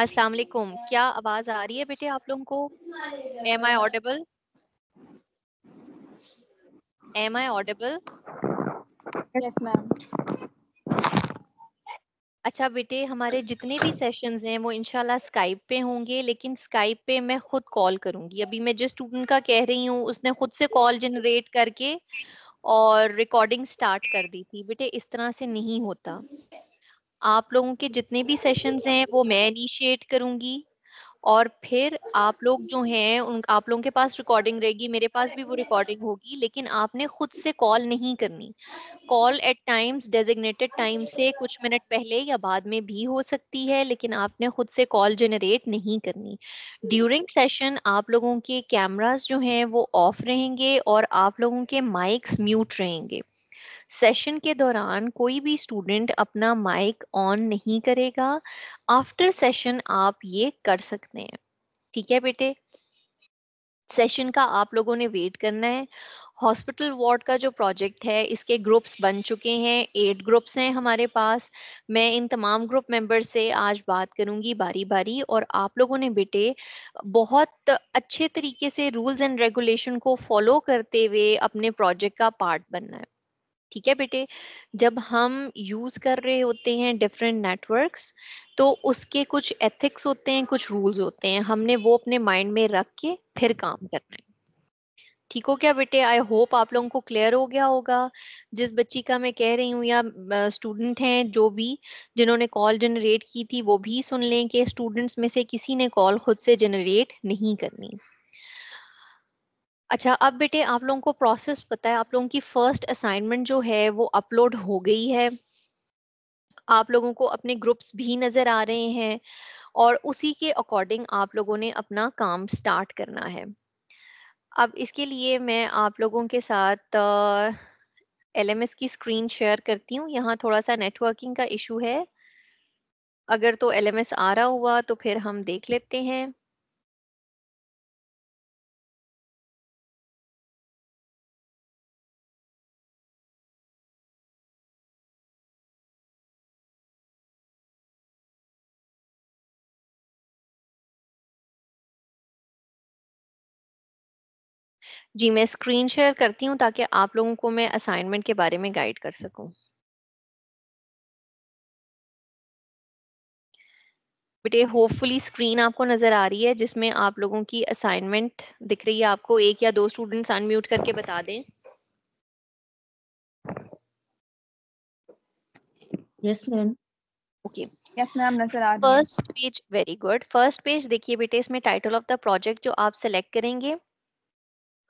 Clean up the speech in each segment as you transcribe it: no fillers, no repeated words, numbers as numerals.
अस्सलाम वालेकुम, क्या आवाज आ रही है बेटे आप लोगों को? Am I audible? Am I audible? Yes ma'am. अच्छा बेटे, हमारे जितने भी सेशंस हैं वो इंशाल्लाह स्काइप पे होंगे, लेकिन स्काइप पे मैं खुद कॉल करूंगी। अभी मैं जिस स्टूडेंट का कह रही हूँ उसने खुद से कॉल जनरेट करके और रिकॉर्डिंग स्टार्ट कर दी थी। बेटे इस तरह से नहीं होता। आप लोगों के जितने भी सेशंस हैं वो मैं इनिशिएट करूंगी और फिर आप लोग जो हैं आप लोगों के पास रिकॉर्डिंग रहेगी, मेरे पास भी वो रिकॉर्डिंग होगी, लेकिन आपने खुद से कॉल नहीं करनी। Call at times designated time से कुछ मिनट पहले या बाद में भी हो सकती है, लेकिन आपने खुद से कॉल जनरेट नहीं करनी। ड्यूरिंग सेशन आप लोगों के कैमरास जो हैं वो ऑफ रहेंगे और आप लोगों के माइक्स म्यूट रहेंगे। सेशन के दौरान कोई भी स्टूडेंट अपना माइक ऑन नहीं करेगा। आफ्टर सेशन आप ये कर सकते हैं। ठीक है बेटे, सेशन का आप लोगों ने वेट करना है। हॉस्पिटल वार्ड का जो प्रोजेक्ट है इसके ग्रुप्स बन चुके हैं, 8 ग्रुप्स हैं हमारे पास। मैं इन तमाम ग्रुप मेंबर्स से आज बात करूंगी बारी बारी, और आप लोगों ने बेटे बहुत अच्छे तरीके से रूल्स एंड रेगुलेशन को फॉलो करते हुए अपने प्रोजेक्ट का पार्ट बनना है। ठीक है बेटे, जब हम यूज़ कर रहे होते हैं डिफरेंट नेटवर्क्स तो उसके कुछ एथिक्स होते हैं, कुछ रूल्स होते हैं, हमने वो अपने माइंड में रख के फिर काम करना है। ठीक हो क्या बेटे? आई होप आप लोगों को क्लियर हो गया होगा। जिस बच्ची का मैं कह रही हूँ या स्टूडेंट हैं जो भी जिन्होंने कॉल जनरेट की थी वो भी सुन लें कि स्टूडेंट्स में से किसी ने कॉल खुद से जनरेट नहीं करनी। अच्छा, अब बेटे आप लोगों को प्रोसेस पता है। आप लोगों की फर्स्ट असाइनमेंट जो है वो अपलोड हो गई है, आप लोगों को अपने ग्रुप्स भी नज़र आ रहे हैं और उसी के अकॉर्डिंग आप लोगों ने अपना काम स्टार्ट करना है। अब इसके लिए मैं आप लोगों के साथ LMS की स्क्रीन शेयर करती हूँ। यहाँ थोड़ा सा नेटवर्किंग का इशू है, अगर तो LMS आ रहा हुआ तो फिर हम देख लेते हैं। जी, मैं स्क्रीन शेयर करती हूँ ताकि आप लोगों को मैं असाइनमेंट के बारे में गाइड कर सकूं। बेटे होपफुली स्क्रीन आपको नजर आ रही है जिसमें आप लोगों की असाइनमेंट दिख रही है। आपको 1 या 2 स्टूडेंट्स अनम्यूट करके बता दें। Yes ma'am. Okay, yes ma'am, नजर आ रही है। First page, very good. First page देखिए बेटे, इसमें टाइटल ऑफ द प्रोजेक्ट जो आप सेलेक्ट करेंगे।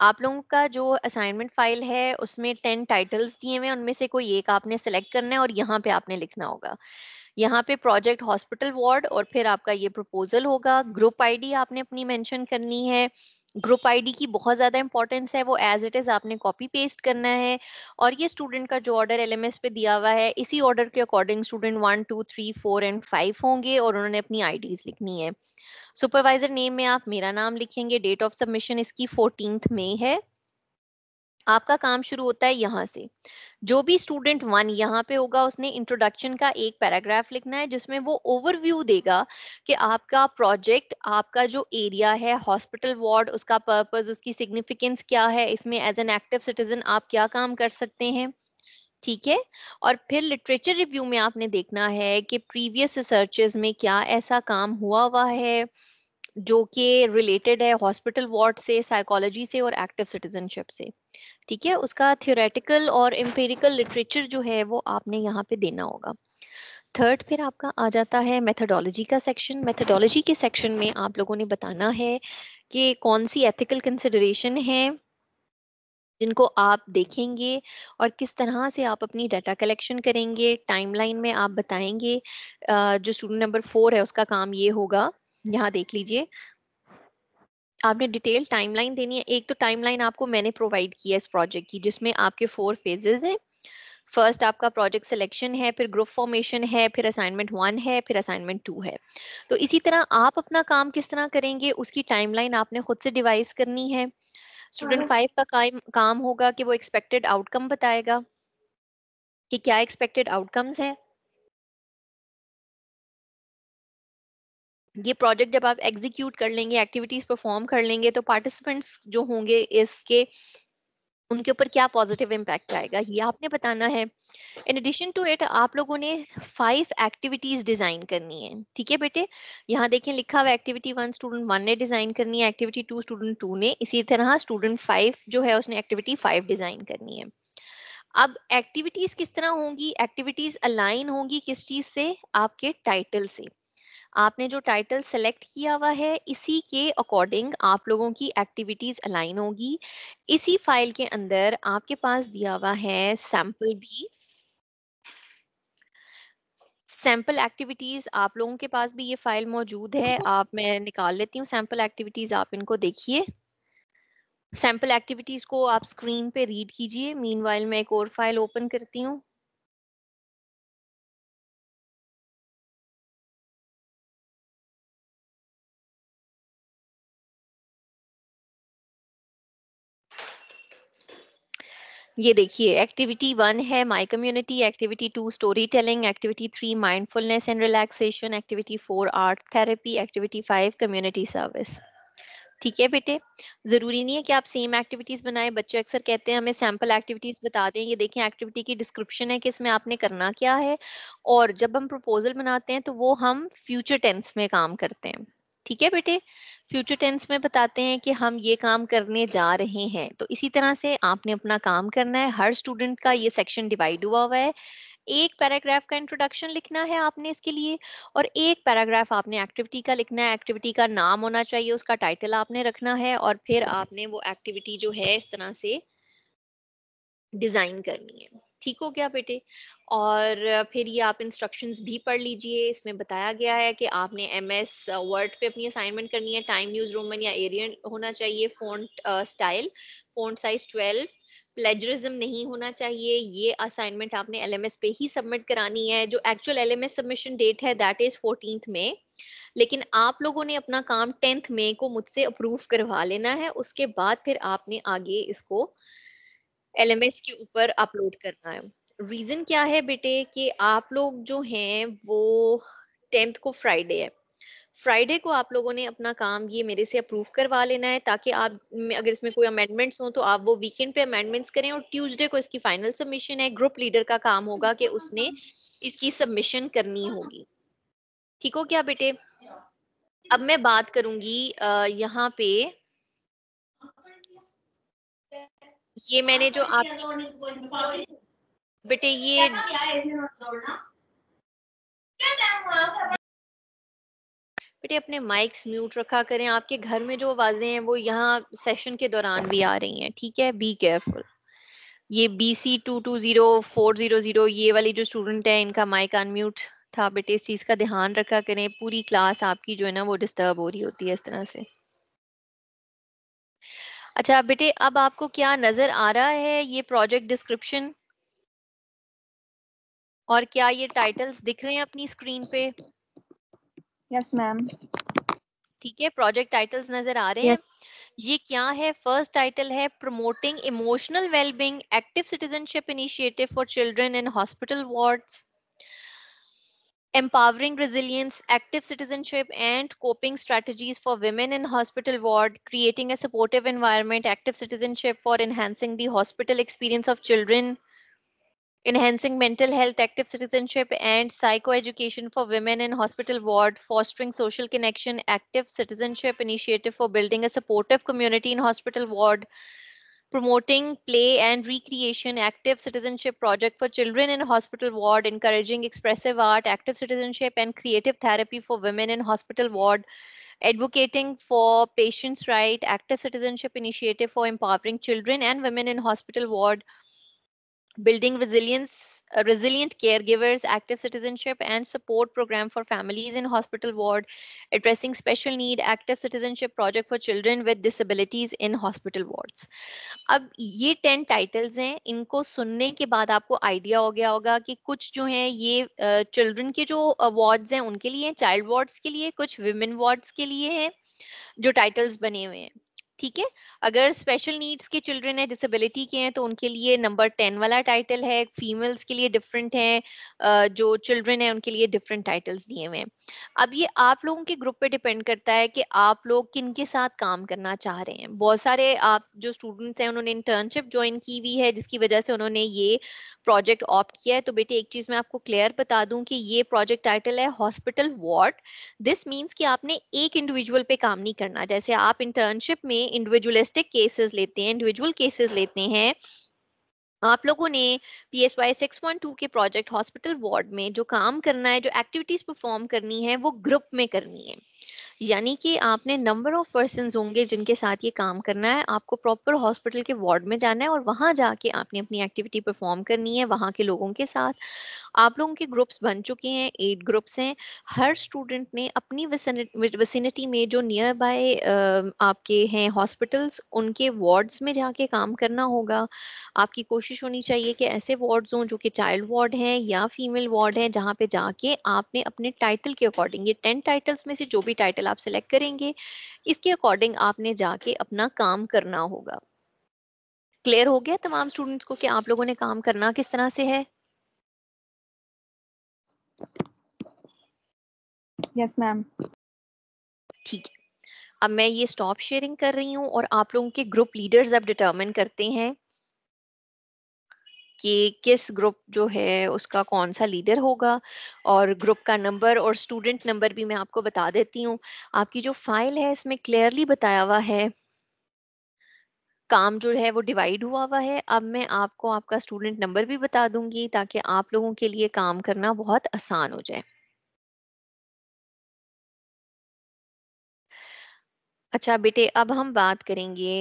आप लोगों का जो असाइनमेंट फाइल है उसमें 10 टाइटल्स दिए हुए हैं, उनमें से कोई एक आपने सेलेक्ट करना है और यहाँ पे आपने लिखना होगा। यहाँ पे प्रोजेक्ट हॉस्पिटल वार्ड और फिर आपका ये प्रपोजल होगा। ग्रुप आईडी आपने अपनी मेंशन करनी है। ग्रुप आईडी की बहुत ज़्यादा इंपॉर्टेंस है, वो एज इट इज़ आपने कॉपी पेस्ट करना है। और ये स्टूडेंट का जो ऑर्डर LMS पे दिया हुआ है इसी ऑर्डर के अकॉर्डिंग स्टूडेंट 1, 2, 3, 4 और 5 होंगे और उन्होंने अपनी IDs लिखनी है। सुपरवाइजर नेम में आप मेरा नाम लिखेंगे। डेट ऑफ सबमिशन इसकी 14 मई है। आपका काम शुरू होता है यहाँ से। जो भी स्टूडेंट 1 यहाँ पे होगा उसने इंट्रोडक्शन का एक पैराग्राफ लिखना है जिसमें वो ओवरव्यू देगा कि आपका प्रोजेक्ट, आपका जो एरिया है हॉस्पिटल वार्ड, उसका पर्पस, उसकी सिग्निफिकेंस क्या है, इसमें एज एन एक्टिव सिटीजन आप क्या काम कर सकते हैं। ठीक है, और फिर लिटरेचर रिव्यू में आपने देखना है कि प्रीवियस रिसर्चेस में क्या ऐसा काम हुआ है जो कि रिलेटेड है हॉस्पिटल वार्ड से, साइकोलॉजी से और एक्टिव सिटीजनशिप से। ठीक है, उसका थ्योरेटिकल और एम्पेरिकल लिटरेचर जो है वो आपने यहाँ पे देना होगा। थर्ड, फिर आपका आ जाता है मेथडोलॉजी का सेक्शन। मेथडोलॉजी के सेक्शन में आप लोगों ने बताना है कि कौन सी एथिकल कंसिडरेशन है जिनको आप देखेंगे और किस तरह से आप अपनी डाटा कलेक्शन करेंगे। टाइमलाइन में आप बताएंगे। जो स्टूडेंट नंबर 4 है उसका काम ये होगा, यहाँ देख लीजिए, आपने डिटेल टाइमलाइन देनी है। एक तो टाइमलाइन आपको मैंने प्रोवाइड किया है इस प्रोजेक्ट की, जिसमें आपके 4 फेजेस हैं। फर्स्ट आपका प्रोजेक्ट सिलेक्शन है, फिर ग्रुप फॉर्मेशन है, फिर असाइनमेंट 1 है, फिर असाइनमेंट 2 है। तो इसी तरह आप अपना काम किस तरह करेंगे उसकी टाइमलाइन आपने खुद से डिवाइस करनी है। स्टूडेंट 5 का काम होगा कि वो एक्सपेक्टेड आउटकम बताएगा कि क्या एक्सपेक्टेड आउटकम्स हैं। ये प्रोजेक्ट जब आप एग्जीक्यूट कर लेंगे, एक्टिविटीज परफॉर्म कर लेंगे, तो पार्टिसिपेंट्स जो होंगे इसके, उनके ऊपर क्या पॉजिटिव इम्पैक्ट आएगा, ये आपने बताना है। इन एडिशन टू इट आप लोगों ने 5 एक्टिविटीज डिजाइन करनी है। ठीक है बेटे, यहाँ देखें लिखा हुआ एक्टिविटी 1 स्टूडेंट 1 ने डिजाइन करनी है, एक्टिविटी 2 स्टूडेंट 2 ने, इसी तरह स्टूडेंट 5 जो है उसने एक्टिविटी 5 डिजाइन करनी है। अब एक्टिविटीज किस तरह होंगी, एक्टिविटीज अलाइन होंगी किस चीज से, आपके टाइटल से। आपने जो टाइटल सेलेक्ट किया हुआ है इसी के अकॉर्डिंग आप लोगों की एक्टिविटीज अलाइन होगी। इसी फाइल के अंदर आपके पास दिया हुआ है सैंपल भी, सैंपल एक्टिविटीज आप लोगों के पास भी ये फाइल मौजूद है। आप, मैं निकाल लेती हूँ सैंपल एक्टिविटीज, आप इनको देखिए। सैंपल एक्टिविटीज को आप स्क्रीन पे रीड कीजिए, मीनवाइल मैं एक और फाइल ओपन करती हूँ। ये देखिए एक्टिविटी 1 है my community, activity 2 story telling, activity 3 mindfulness and relaxation, activity 4 art therapy, activity 5 community service. ठीक है बेटे, जरूरी नहीं है कि आप सेम एक्टिविटीज बनाएं। बच्चे अक्सर कहते हैं हमें सैंपल एक्टिविटीज बता दें। ये देखें एक्टिविटी की डिस्क्रिप्शन है कि इसमें आपने करना क्या है, और जब हम प्रपोजल बनाते हैं तो वो हम फ्यूचर टेंस में काम करते हैं। ठीक है बेटे, फ्यूचर टेंस में बताते हैं कि हम ये काम करने जा रहे हैं। तो इसी तरह से आपने अपना काम करना है। हर स्टूडेंट का ये सेक्शन डिवाइड हुआ हुआ है, एक पैराग्राफ का इंट्रोडक्शन लिखना है आपने इसके लिए, और एक पैराग्राफ आपने एक्टिविटी का लिखना है। एक्टिविटी का नाम होना चाहिए, उसका टाइटल आपने रखना है, और फिर आपने वो एक्टिविटी जो है इस तरह से डिजाइन करनी है। ठीक हो गया बेटे, और फिर ये आप इंस्ट्रक्शंस भी पढ़ लीजिए। इसमें बताया गया है कि आपने MS वर्ड पे अपनी असाइनमेंट करनी है। टाइम, न्यूज, रोमन या एरियल होना चाहिए। Font style, font size 12, plagiarism नहीं होना चाहिए। ये असाइनमेंट आपने LMS पे ही सबमिट करानी है। जो एक्चुअल LMS सबमिशन डेट है दैट इज़ 14 मई, लेकिन आप लोगों ने अपना काम 10 मई को मुझसे अप्रूव करवा लेना है। उसके बाद फिर आपने आगे इसको LMS के ऊपर अपलोड करना है। रीज़न क्या है बेटे कि आप लोग जो हैं वो 10th को फ्राइडे है, फ्राइडे को आप लोगों ने अपना काम ये मेरे से अप्रूव करवा लेना है, ताकि आप, अगर इसमें कोई अमेंडमेंट्स हो तो आप वो वीकेंड पे अमेंडमेंट्स करें, और ट्यूसडे को इसकी फाइनल सबमिशन है। ग्रुप लीडर का काम होगा कि उसने इसकी सबमिशन करनी होगी। ठीक हो क्या बेटे, अब मैं बात करूँगी यहाँ पे, ये मैंने जो आपकी बेटे ये बेटे अपने माइक्स म्यूट रखा करें। आपके घर में जो आवाजें हैं वो यहाँ सेशन के दौरान भी आ रही हैं। ठीक है, बी केयरफुल। ये BC220400 ये वाली जो स्टूडेंट है इनका माइक अनम्यूट था बेटे, इस चीज का ध्यान रखा करें। पूरी क्लास आपकी जो है ना वो डिस्टर्ब हो रही होती है इस तरह से। अच्छा बेटे, अब आपको क्या नजर आ रहा है, ये प्रोजेक्ट डिस्क्रिप्शन और क्या ये टाइटल्स दिख रहे हैं अपनी स्क्रीन पे? Yes ma'am. ठीक है, प्रोजेक्ट टाइटल्स नजर आ रहे हैं। ये क्या है? फर्स्ट टाइटल है promoting emotional wellbeing, active citizenship initiative for children in hospital wards, Empowering resilience, active citizenship and coping strategies for women in hospital ward, creating a supportive environment, active citizenship for enhancing the hospital experience of children, enhancing mental health, active citizenship and psychoeducation for women in hospital ward, fostering social connection, active citizenship initiative for building a supportive community in hospital ward, promoting play and recreation, active citizenship project for children in hospital ward, encouraging expressive art, active citizenship and creative therapy for women in hospital ward, advocating for patients' rights, active citizenship initiative for empowering children and women in hospital ward, building resilience, resilient caregivers, active citizenship and support program for families in hospital ward, addressing special need, active citizenship project for children with disabilities in hospital wards. अब ये 10 titles हैं, इनको सुनने के बाद आपको idea हो गया होगा कि कुछ जो हैं ये children के जो wards हैं उनके लिए हैं, child wards के लिए, कुछ women wards के लिए हैं जो titles बने हुए हैं। ठीक है, अगर स्पेशल नीड्स के चिल्ड्रन है, डिसेबिलिटी के हैं, तो उनके लिए नंबर 10 वाला टाइटल है। फीमेल्स के लिए डिफरेंट है, जो चिल्ड्रन है उनके लिए डिफरेंट टाइटल्स दिए हुए हैं। अब ये आप लोगों के ग्रुप पे डिपेंड करता है कि आप लोग किन के साथ काम करना चाह रहे हैं। बहुत सारे आप जो स्टूडेंट्स हैं उन्होंने इंटर्नशिप ज्वाइन की हुई है जिसकी वजह से उन्होंने ये प्रोजेक्ट ऑप्ट किया है। तो बेटे एक चीज़ मैं आपको क्लियर बता दूं कि ये प्रोजेक्ट टाइटल है हॉस्पिटल वार्ड। दिस मीन्स कि आपने एक इंडिविजुअल पे काम नहीं करना। जैसे आप इंटर्नशिप में इंडिविजुअलिस्टिक केसेस लेते हैं, इंडिविजुअल केसेस लेते हैं, आप लोगों ने PSY 612 के प्रोजेक्ट हॉस्पिटल वार्ड में जो काम करना है, जो एक्टिविटीज परफॉर्म करनी है, वो ग्रुप में करनी है। यानी कि आपने नंबर ऑफ पर्संस होंगे जिनके साथ ये काम करना है। आपको प्रॉपर हॉस्पिटल के वार्ड में जाना है और वहाँ जाके आपने अपनी एक्टिविटी परफॉर्म करनी है वहाँ के लोगों के साथ। आप लोगों के ग्रुप्स बन चुके हैं, 8 ग्रुप्स हैं। हर स्टूडेंट ने अपनी विसिनिटी में जो नियर बाय आपके हैं हॉस्पिटल्स, उनके वार्ड्स में जाके काम करना होगा। आपकी कोशिश होनी चाहिए कि ऐसे वार्ड्स हों जो कि चाइल्ड वार्ड हैं या फीमेल वार्ड हैं, जहाँ पे जाके आपने अपने टाइटल के अकॉर्डिंग, ये 10 टाइटल्स में से जो भी टाइटल आप सेलेक्ट करेंगे, इसके अकॉर्डिंग आपने जाके अपना काम करना होगा। क्लियर हो गया तमाम स्टूडेंट्स को कि आप लोगों ने काम करना किस तरह से है? Yes ma'am. ठीक है, अब मैं ये स्टॉप शेयरिंग कर रही हूँ और आप लोगों के ग्रुप लीडर्स अब डिटरमिन करते हैं कि किस ग्रुप जो है उसका कौन सा लीडर होगा, और ग्रुप का नंबर और स्टूडेंट नंबर भी मैं आपको बता देती हूँ। आपकी जो फाइल है इसमें क्लियरली बताया हुआ है, काम जो है वो डिवाइड हुआ है। अब मैं आपको आपका स्टूडेंट नंबर भी बता दूंगी ताकि आप लोगों के लिए काम करना बहुत आसान हो जाए। अच्छा बेटे, अब हम बात करेंगे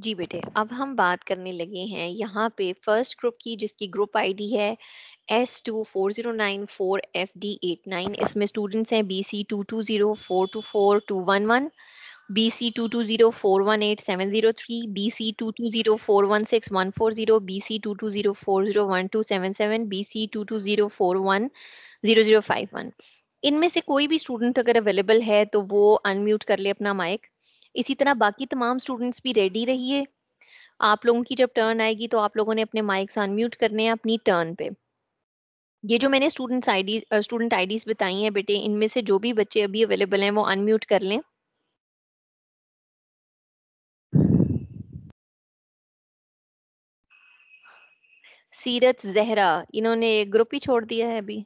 जी बेटे, अब हम बात करने लगे हैं यहाँ पे फर्स्ट ग्रुप की, जिसकी ग्रुप आईडी है S2409 4FD89। इसमें स्टूडेंट्स हैं BC22042421, BC220418 703, BC220416 140, BC220401 277, BC220410 005 1। इनमें से कोई भी स्टूडेंट अगर अवेलेबल है तो वो अनम्यूट कर ले अपना माइक। इसी तरह बाकी तमाम स्टूडेंट्स भी रेडी रहिए। आप लोगों की जब टर्न आएगी तो आप लोगों ने अपने माइक्स अनम्यूट करने हैं अपनी टर्न पे। ये जो मैंने स्टूडेंट आईडीज बताई हैं बेटे, इनमें से जो भी बच्चे अभी अवेलेबल हैं वो अनम्यूट कर लें। सीरत जहरा, इन्होंने ग्रुप ही छोड़ दिया है अभी।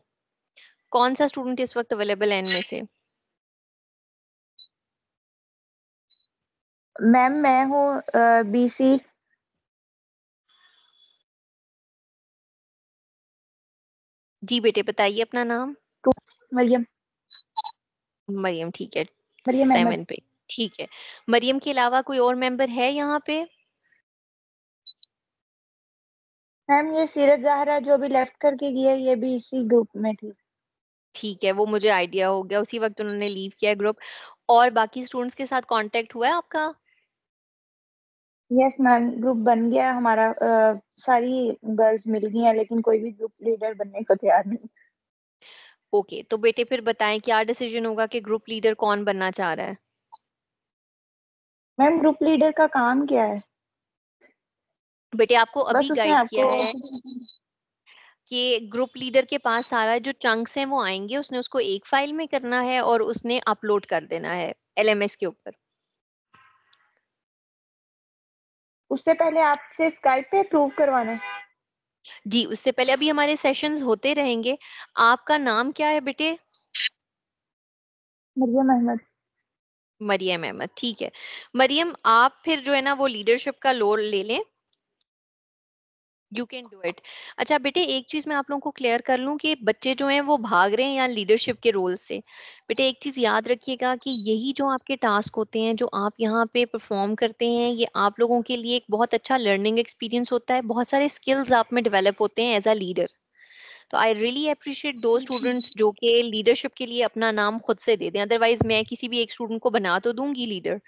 कौन सा स्टूडेंट इस वक्त अवेलेबल है इनमें से? मैम मैं हूँ BC। जी बेटे, बताइए अपना नाम। मरियम। मरियम, ठीक है। मरियम पे, ठीक है। मरियम के अलावा कोई और मेंबर है यहाँ पे? मैम ये सीरत जहरा जो भी लेफ्ट करके गया, ये भी इसी ग्रुप में थी। ठीक है, वो मुझे आइडिया हो गया, उसी वक्त उन्होंने लीव किया ग्रुप। और बाकी स्टूडेंट्स के साथ कांटेक्ट हुआ है आपका? यस मैम, ग्रुप बन गया हमारा। सारी गर्ल्स मिल गई हैं, लेकिन कोई भी ग्रुप लीडर बनने को तैयार नहीं। ओके, तो बेटे फिर बताएं क्या डिसीजन होगा कि ग्रुप लीडर कौन बनना चाह रहा है? मैम ग्रुप लीडर का काम क्या है? बेटे आपको अभी गाइड किया है कि ग्रुप लीडर के पास सारा जो चंक्स हैं वो आएंगे, उसने उसको एक फाइल में करना है और उसने अपलोड कर देना है LMS के ऊपर। उससे पहले आपसे स्काइप पे अप्रूव करवाना है जी, उससे पहले अभी हमारे सेशंस होते रहेंगे। आपका नाम क्या है बेटे? मरियम अहमद। मरियम अहमद, ठीक है। मरियम, आप फिर जो है ना वो लीडरशिप का लोड ले लें। You can do it. अच्छा बेटे, एक चीज मैं आप लोगों को क्लियर कर लूँ कि बच्चे जो हैं वो भाग रहे हैं यहाँ लीडरशिप के रोल से। बेटे एक चीज याद रखिएगा कि यही जो आपके टास्क होते हैं जो आप यहाँ पे परफॉर्म करते हैं, ये आप लोगों के लिए एक बहुत अच्छा लर्निंग एक्सपीरियंस होता है। बहुत सारे स्किल्स आप में डेवलप होते हैं एज अ लीडर। तो आई रियली अप्रिशिएट दो स्टूडेंट्स जो कि लीडरशिप के लिए अपना नाम खुद से दे दें। अदरवाइज मैं किसी भी एक स्टूडेंट को बना तो दूंगी लीडर,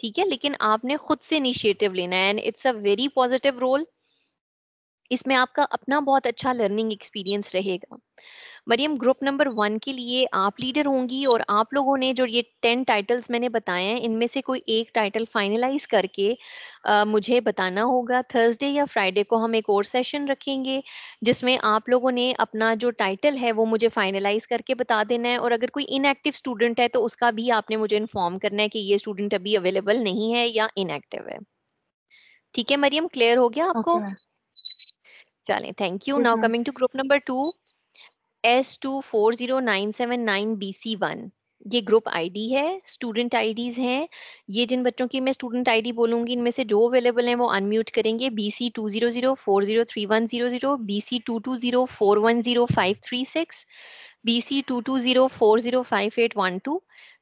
ठीक है, लेकिन आपने खुद से इनिशिएटिव लेना है। And it's a very positive role. इसमें आपका अपना बहुत अच्छा लर्निंग एक्सपीरियंस रहेगा। मरियम, ग्रुप नंबर 1 के लिए आप लीडर होंगी और आप लोगों ने जो ये 10 टाइटल्स मैंने बताए हैं इनमें से कोई एक टाइटल फाइनलाइज करके मुझे बताना होगा। थर्सडे या फ्राइडे को हम एक और सेशन रखेंगे जिसमें आप लोगों ने अपना जो टाइटल है वो मुझे फाइनलाइज करके बता देना है, और अगर कोई इनएक्टिव स्टूडेंट है तो उसका भी आपने मुझे इन्फॉर्म करना है कि ये स्टूडेंट अभी अवेलेबल नहीं है या इनएक्टिव है। ठीक है मरियम, क्लियर हो गया आपको? Okay. चलें, thank you. Now coming to group number 2 S240979BC1, ये ग्रुप आईडी है, स्टूडेंट आईडीज हैं ये। जिन बच्चों की मैं स्टूडेंट आईडी बोलूंगी इनमें से जो अवेलेबल हैं वो अनम्यूट करेंगे। BC20040310, BC22041053, BC22040581,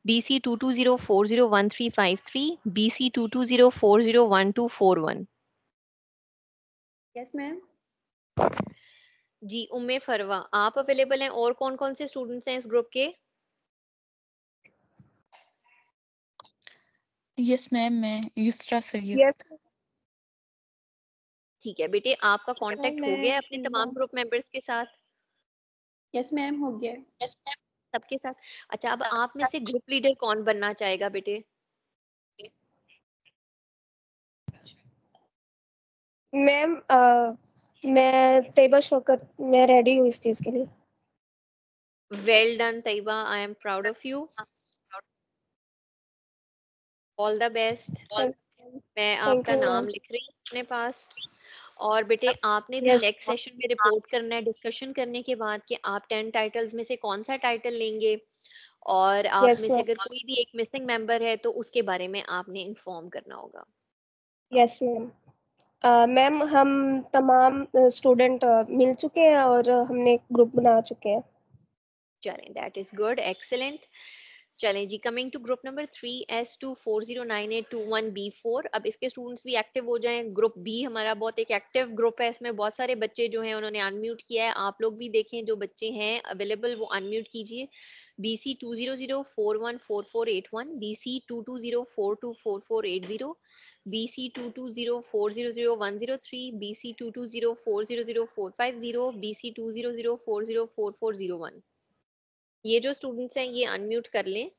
BC22040135, BC22040121। Yes ma'am जी। उम्मे फरवा, आप अवेलेबल हैं? और कौन कौन से स्टूडेंट्स हैं इस ग्रुप के? यस मैम, मैं युसरा सैयद। यस ठीक है बेटे, आपका कांटेक्ट हो गया अपने तमाम ग्रुप मेंबर्स के साथ? यस मैम, हो गया। यस मैम, सबके साथ। अच्छा, अब आप में से ग्रुप लीडर कौन बनना चाहेगा बेटे? मैम मैं तैयबा शौकत, मैं रेडी हूँ इस चीज के लिए। Well done Taiba, I am proud of you, all the best. मैं आपका नाम लिख रही हूँ अपने पास। और बेटे आपने भी नेक्स्ट सेशन में रिपोर्ट करना है डिस्कशन करने के बाद कि आप 10 टाइटल्स में से कौन सा टाइटल लेंगे, और आप में से अगर कोई भी एक मिसिंग मेंबर है तो उसके बारे में आपने इन्फॉर्म करना होगा। Yes ma'am. मैम हम तमाम स्टूडेंट मिल चुके हैं और हमने ग्रुप बना चुके हैं। चलें, दैट इज गुड, एक्सेलेंट। चलें जी, coming to group number 3 S24098221B4। अब इसके स्टूडेंट्स भी एक्टिव हो जाएं। ग्रुप बी हमारा बहुत एक एक्टिव ग्रुप है, इसमें बहुत सारे बच्चे जो हैं उन्होंने अनम्यूट किया है। आप लोग भी देखें जो बच्चे हैं अवेलेबल वो अनम्यूट कीजिए। BC20041448 1, BC22042448 0, BC2204000103, BC2204000450, BC2004044001। ये जो स्टूडेंट्स हैं ये अनम्यूट कर लें।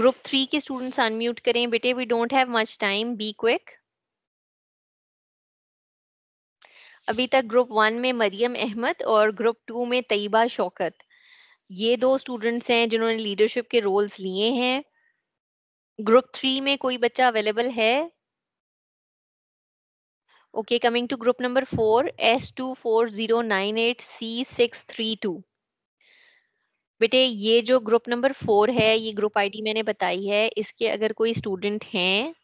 ग्रुप 3 के स्टूडेंट्स अनम्यूट करें बेटे, we don't have much time, be quick. अभी तक ग्रुप 1 में मरियम अहमद और ग्रुप 2 में तैयबा शौकत, ये दो स्टूडेंट्स हैं जिन्होंने लीडरशिप के रोल्स लिए हैं। ग्रुप 3 में कोई बच्चा अवेलेबल है? Okay, coming to group number 4 S240986C632। बेटे ये जो ग्रुप नंबर 4 है ये ग्रुप आईडी मैंने बताई है, इसके अगर कोई स्टूडेंट हैं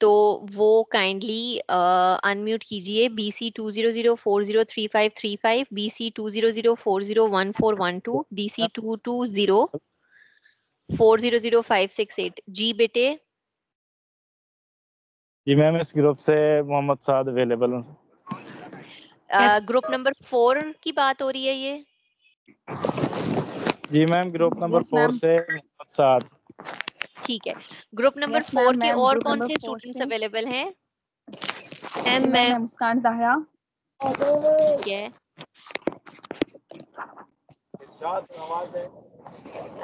तो वो काइंडली अनम्यूट कीजिए। BC20040355, BC20040141, BC2204000568। जी बेटे। जी मैम, इस ग्रुप से मोहम्मद साद अवेलेबल हैं। ग्रुप नंबर 4 की बात हो रही है ये? जी मैम, ग्रुप नंबर 4 से मोहम्मद साद। ठीक है, ग्रुप नंबर 4 के और कौन से स्टूडेंट्स अवेलेबल हैं? Um ma'am, Muskan Zahra. ठीक है,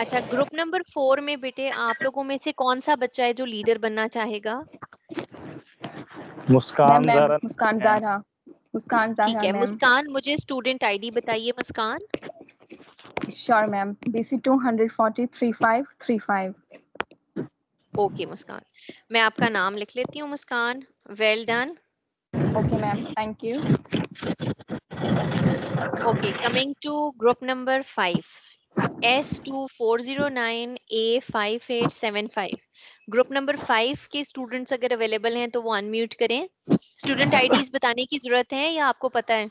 अच्छा। ग्रुप नंबर 4 में बेटे आप लोगों में से कौन सा बच्चा है जो लीडर बनना चाहेगा? मुस्कान जहरा। मुस्कान जहरा, मुस्कान जहरा। ठीक है मुस्कान, मुझे स्टूडेंट आईडी बताइए Muskan. Sure ma'am, BC2403535। Okay Muskan, मैं आपका नाम लिख लेती हूँ Muskan, well done. Okay ma'am, thank you. Okay, coming to group number 5 S2409A5875। Group number 5 के स्टूडेंट्स अगर अवेलेबल हैं तो वो अनम्यूट करें। स्टूडेंट आईडीज बताने की जरूरत है या आपको पता है?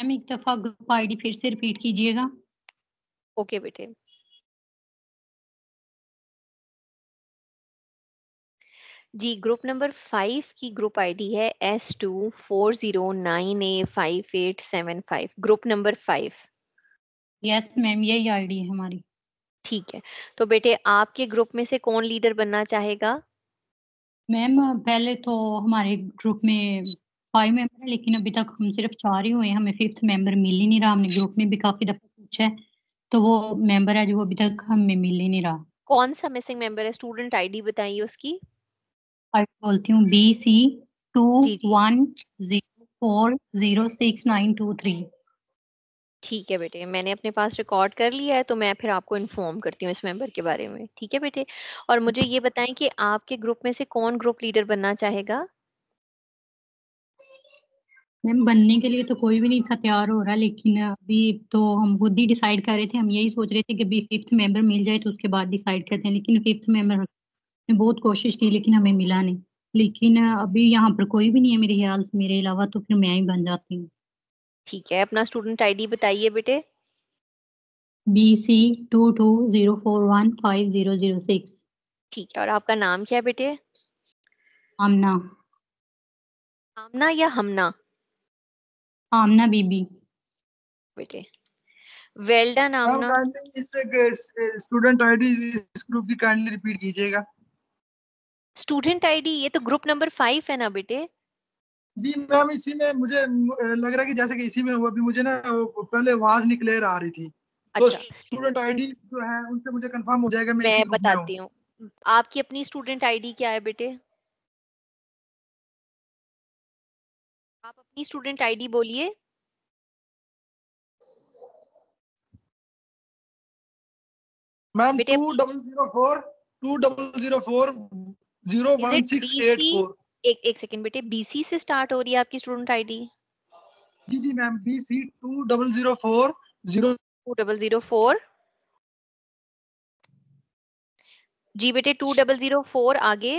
मैम एक दफा ग्रुप आईडी फिर से रिपीट कीजिएगा। ओके बेटे। जी ग्रुप नंबर 5 की ग्रुप आईडी है S2409A5875 group number 5। Yes ma'am यही आईडी है हमारी। ठीक है तो बेटे आपके ग्रुप में से कौन लीडर बनना चाहेगा? मैम पहले तो हमारे ग्रुप में 5 मेंबर है लेकिन अभी तक हम सिर्फ 4 ही हुए हैं, हमें 5th मेंबर मिल ही नहीं रहा। हमने ग्रुप में भी काफी दफा पूछा है तो वो मेंबर है जो अभी तक हमें मिल ही नहीं रहा। कौन सा मिसिंग मेंबर है? स्टूडेंट आईडी बताइए उसकी। बोलती हूँ BC21040692 3। ठीक है बेटे मैंने अपने पास रिकॉर्ड कर लिया है तो मैं फिर आपको इन्फॉर्म करती हूँ इस मेंबर के बारे में। ठीक है बेटे और मुझे ये बताएं कि आपके ग्रुप में से कौन ग्रुप लीडर बनना चाहेगा? मैम बनने के लिए तो कोई भी नहीं था तैयार हो रहा, लेकिन अभी तो हम खुद ही डिसाइड कर रहे थे। हम यही सोच रहे थे कि अभी 5th मेंबर मिल जाए तो उसके बाद डिसाइड करते हैं, लेकिन 5th मेंबर बहुत कोशिश की लेकिन हमें मिला नहीं। लेकिन अभी यहाँ पर कोई भी नहीं है मेरे ख्याल से मेरे अलावा, तो फिर मैं ही बन जाती हूँ। ठीक है अपना स्टूडेंट आईडी बताइए बेटे। BC2204150006। ठीक है और आपका नाम क्या है बेटे? आमना। आमना या हमना? आमना बीबी। बेटे well done Amna. Student ID इस ग्रुप की काइंडली रिपीट कीजिएगा। स्टूडेंट आईडी ये तो ग्रुप नंबर 5 है ना बेटे? जी मैम इसी में मुझे लग रहा है कि जैसे कि इसी में हुआ भी, मुझे ना पहले आवाज निकले आ रही थी। अच्छा। तो स्टूडेंट आईडी जो है उनसे मुझे कंफर्म हो जाएगा। मैं बताती हूँ आपकी अपनी स्टूडेंट आईडी क्या है बेटे? आप अपनी स्टूडेंट आईडी बोलिए। मैम 2004 0168 4। एक सेकंड बेटे BC से स्टार्ट हो रही है आपकी स्टूडेंट आईडी? जी जी मैम BC 2004 जी बेटे 2004 आगे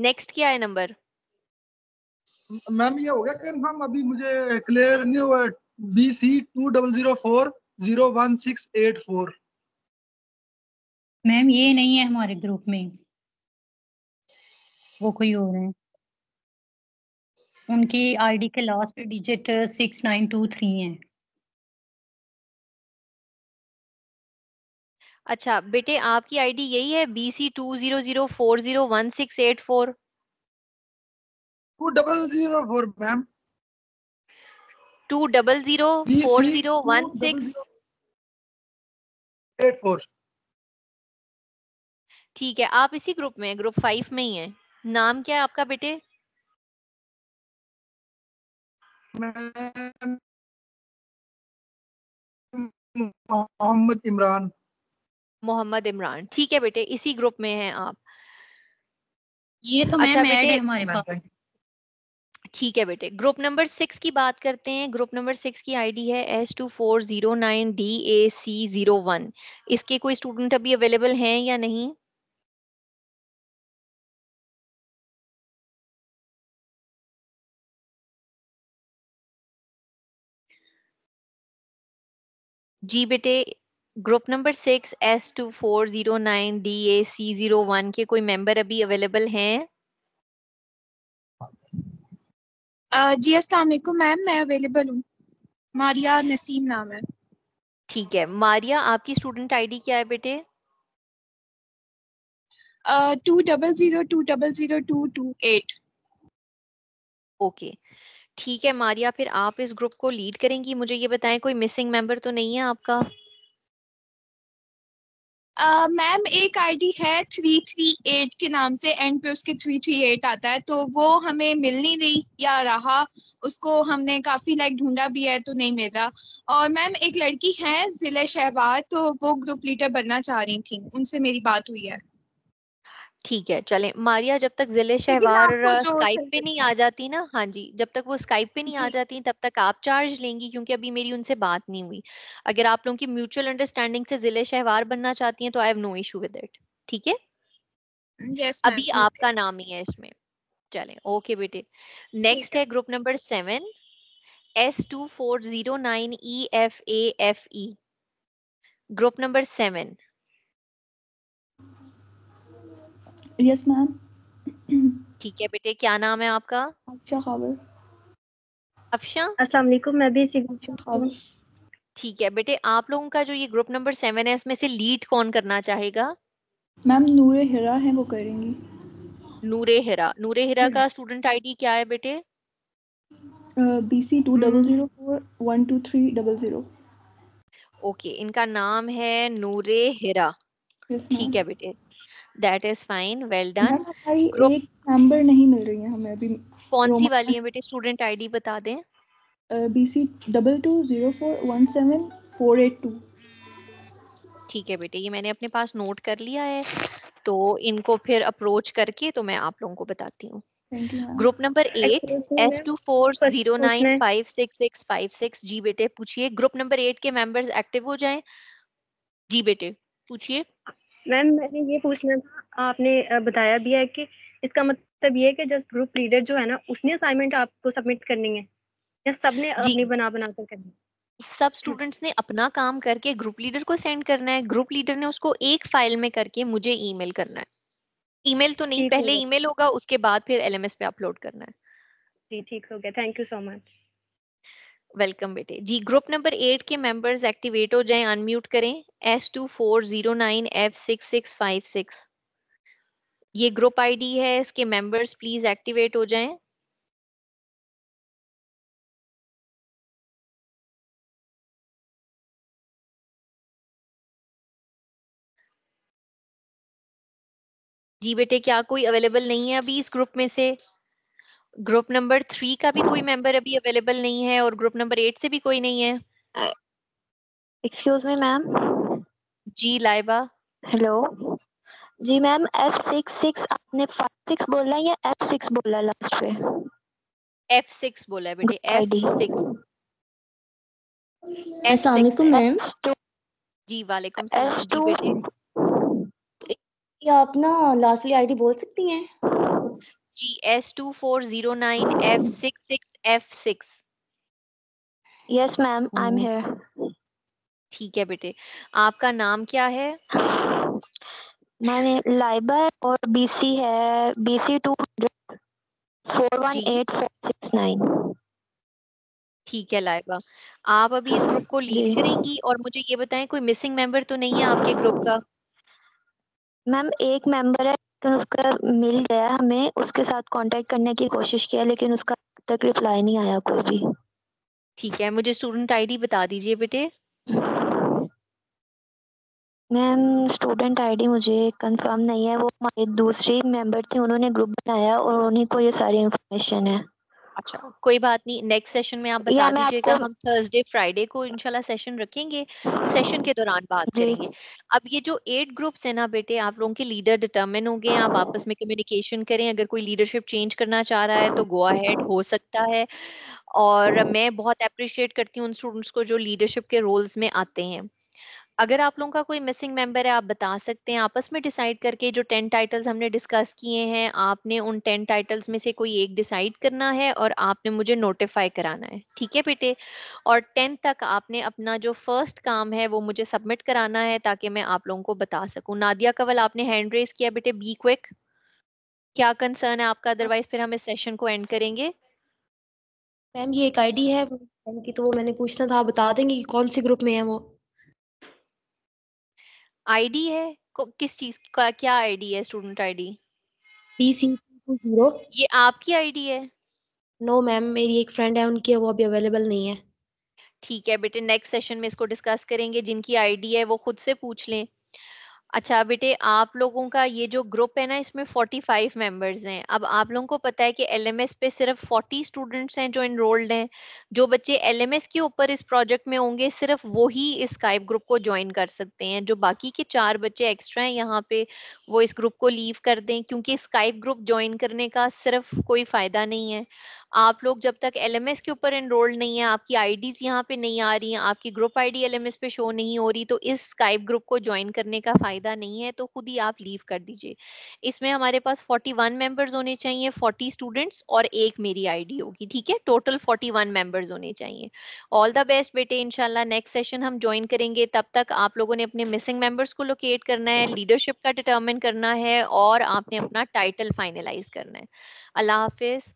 नेक्स्ट क्या है नंबर? मैम ये हो गया कंफर्म, अभी मुझे क्लियर नहीं हुआ। BC 2004 0168 4। मैम ये नहीं है हमारे ग्रुप में, वो कोई और है, उनकी आईडी के लास्ट पे डिजिट 6923 है। अच्छा बेटे आपकी आईडी यही है BC 20040168 4? 2004 मैम 20040168 4। ठीक है आप इसी ग्रुप में ग्रुप 5 में ही हैं। नाम क्या है आपका बेटे? मोहम्मद इमरान। मोहम्मद इमरान ठीक है बेटे इसी ग्रुप में हैं आप। ये तो अच्छा मैम ऐड है हमारे पास। ठीक है बेटे ग्रुप नंबर 6 की बात करते हैं। ग्रुप नंबर 6 की आईडी है S2409DAC01। इसके कोई स्टूडेंट अभी अवेलेबल हैं या नहीं? जी बेटे ग्रुप नंबर 6 S2409DAC01 के कोई मेंबर अभी अवेलेबल हैं? जी अस्सलाम वालेकुम मैम मैं अवेलेबल हूँ, मारिया नसीम नाम है। ठीक है मारिया आपकी स्टूडेंट आईडी क्या है बेटे? 2002002228। ओके ठीक है मारिया फिर आप इस ग्रुप को लीड करेंगी। मुझे ये बताएं कोई मिसिंग मेंबर तो नहीं है आपका? मैम एक आईडी है 338 के नाम से, एंड पे उसके 338 आता है, तो वो हमें मिल नहीं रही या रहा, उसको हमने काफी ढूंढा भी है तो नहीं मिल रहा। और मैम एक लड़की है जिला शहबाज तो वो ग्रुप लीडर बनना चाह रही थी, उनसे मेरी बात हुई है। ठीक है चलें मारिया जब तक जिले शहबार स्काइप पे नहीं आ जाती ना, हाँ जी जब तक वो स्काइप पे नहीं आ जाती तब तक आप चार्ज लेंगी, क्योंकि अभी मेरी उनसे बात नहीं हुई। अगर आप लोगों की म्यूचुअल अंडरस्टैंडिंग से जिले शहबार बनना चाहती हैं तो I have no issue with it. ठीक है अभी आपका नाम ही है इसमें। चलें ओके बेटे नेक्स्ट है group number 7 S2409EFAFE group number 7। Yes ma'am. ठीक है बेटे, क्या नाम है आपका? अफशा खावर। अफशा, अस्सलाम वालेकुम, मैं भी इसी ग्रुप से हूं। ठीक है बेटे, आप लोगों का जो ये ग्रुप नंबर 7 है, इसमें से लीड कौन करना चाहेगा? मैम नूर-ए-हिरा है, वो करेंगी। नूर-ए-हिरा, नूर-ए-हिरा का स्टूडेंट आईडी क्या है बेटे? BC20041230। ओके, इनका नाम है नूर-ए-हिरा। ठीक है बेटे, that is fine, well done. एक नंबर नहीं मिल रही है हमें अभी, कौन सी वाली है बेटे? स्टूडेंट आईडी बता दें। BC22041748। ठीक है बेटे, ये मैंने अपने पास नोट कर लिया है, तो इनको फिर अप्रोच करके तो मैं आप लोगों को बताती हूँ। Group number 8 S2409566656। जी बेटे पूछिए, ग्रुप नंबर 8 के मेंबर्स एक्टिव हो जाएं। जी बेटे पूछिए। मैम मैंने ये पूछना था, आपने बताया भी है कि इसका मतलब ये है कि जस्ट ग्रुप लीडर जो है ना, उसने असाइनमेंट आपको सबमिट करनी है या सबने अपनी बना बना कर करनी है? सब स्टूडेंट्स ने अपना काम करके ग्रुप लीडर को सेंड करना है, ग्रुप लीडर ने उसको एक फाइल में करके मुझे ईमेल करना है। ईमेल तो नहीं, पहले ईमेल होगा, उसके बाद फिर एलएमएस पे अपलोड करना है। जी ठीक हो गया, thank you so much. Welcome बेटे। जी ग्रुप नंबर 8 के मेंबर्स एक्टिवेट हो जाएं, अनम्यूट करें। S2409F6656 ये ग्रुप आईडी है, इसके मेंबर्स प्लीज एक्टिवेट हो जाएं। जी बेटे, क्या कोई अवेलेबल नहीं है अभी इस ग्रुप में से? ग्रुप नंबर 3 का भी कोई मेंबर अभी अवेलेबल नहीं है, और ग्रुप नंबर 8 से भी कोई नहीं है। Excuse me ma'am. जी लाइबा। हेलो जी मैम, F66 आपने 56 बोला या F6 बोला लास्ट पे? F6 बोला बेटे, F6। अस्सलाम वालेकुम मैम। जी वालेकुम सलाम। जी बेटे आप ना लास्टली आईडी बोल सकती हैं? जी S2409F66F6। Yes ma'am, I am here. ठीक है बेटे, आपका नाम क्या है? मैंने लाइबा और BC है BC24184669। ठीक है लाइबा, आप अभी इस ग्रुप को लीड करेंगी, और मुझे ये बताएं कोई मिसिंग मेंबर तो नहीं है आपके ग्रुप का? मैम एक मेंबर है, तो उसका मिल गया हमें, उसके साथ कांटेक्ट करने की कोशिश किया लेकिन उसका तक रिप्लाई नहीं आया कोई भी। ठीक है, मुझे स्टूडेंट आईडी बता दीजिए बेटे। मैम स्टूडेंट आईडी मुझे कंफर्म नहीं है, वो हमारी दूसरी मेंबर थी, उन्होंने ग्रुप बनाया और उन्हीं को ये सारी इंफॉर्मेशन है। अच्छा, कोई बात नहीं, नेक्स्ट सेशन में आप बता दीजिएगा। हम थर्सडे फ्राइडे को इंशाल्लाह सेशन रखेंगे, सेशन के दौरान बात करेंगे। अब ये जो 8 ग्रुप्स है ना बेटे, आप लोगों के लीडर डिटरमिन हो गए हैं, आप आपस में कम्युनिकेशन करें। अगर कोई लीडरशिप चेंज करना चाह रहा है तो गो अहेड हो सकता है, और मैं बहुत अप्रिशिएट करती हूँ उन स्टूडेंट्स को जो लीडरशिप के रोल्स में आते हैं। अगर आप लोगों का कोई मिसिंग मेंबर है आप बता सकते हैं, आपस में डिसाइड करके जो 10 टाइटल्स हमने डिस्कस किए हैं, आपने उन 10 टाइटल्स में से कोई एक डिसाइड करना है और आपने मुझे नोटिफाई कराना है। ठीक है बेटे, और 10 तक आपने अपना जो फर्स्ट काम है वो मुझे सबमिट कराना है ताकि मैं आप लोगों को बता सकूं। नादिया कंवल, आपने हैंड रेज किया बेटे, बी क्विक। क्या कंसर्न है आपका? अदरवाइज फिर हम इस सेशन को एंड करेंगे। मैम ये एक आईडी है की, तो वो मैंने पूछना था, आप बता देंगे कि कौन से ग्रुप में है वो? आईडी है किस चीज का? क्या आईडी है स्टूडेंट आईडी? PC20। ये आपकी आईडी है? नो मैम, मेरी एक फ्रेंड है, उनकी है, वो अभी अवेलेबल नहीं है। ठीक है बेटे, नेक्स्ट सेशन में इसको डिस्कस करेंगे। जिनकी आईडी है वो खुद से पूछ लें। अच्छा बेटे, आप लोगों का ये जो ग्रुप है ना, इसमें 45 मेंबर्स हैं। अब आप लोगों को पता है कि LMS पे सिर्फ 40 स्टूडेंट्स हैं जो इनरोल्ड हैं। जो बच्चे LMS के ऊपर इस प्रोजेक्ट में होंगे, सिर्फ वो ही इस स्काइप ग्रुप को ज्वाइन कर सकते हैं। जो बाकी के 4 बच्चे एक्स्ट्रा हैं यहाँ पे, वो इस ग्रुप को लीव कर दें, क्योंकि स्काइप ग्रुप ज्वाइन करने का सिर्फ कोई फायदा नहीं है। आप लोग जब तक LMS के ऊपर एनरोल्ड नहीं है, आपकी आईडीज यहाँ पे नहीं आ रही है, आपकी ग्रुप आईडी LMS पे शो नहीं हो रही, तो इस स्काइप ग्रुप को ज्वाइन करने का फायदा फ़ायदा नहीं है तो खुद ही आप लीव कर दीजिए। इसमें हमारे पास 41 मेंबर्स होने चाहिए, 40 स्टूडेंट्स और एक मेरी आईडी होगी, ठीक है, टोटल 41 मेंबर्स होने चाहिए। ऑल द बेस्ट बेटे, इंशाल्लाह नेक्स्ट सेशन हम ज्वाइन करेंगे। तब तक आप लोगों ने अपने मिसिंग मेंबर्स को लोकेट करना है, लीडरशिप का डिटर्मिन करना है और आपने अपना टाइटल फाइनलाइज करना है। अल्लाह हाफिज़।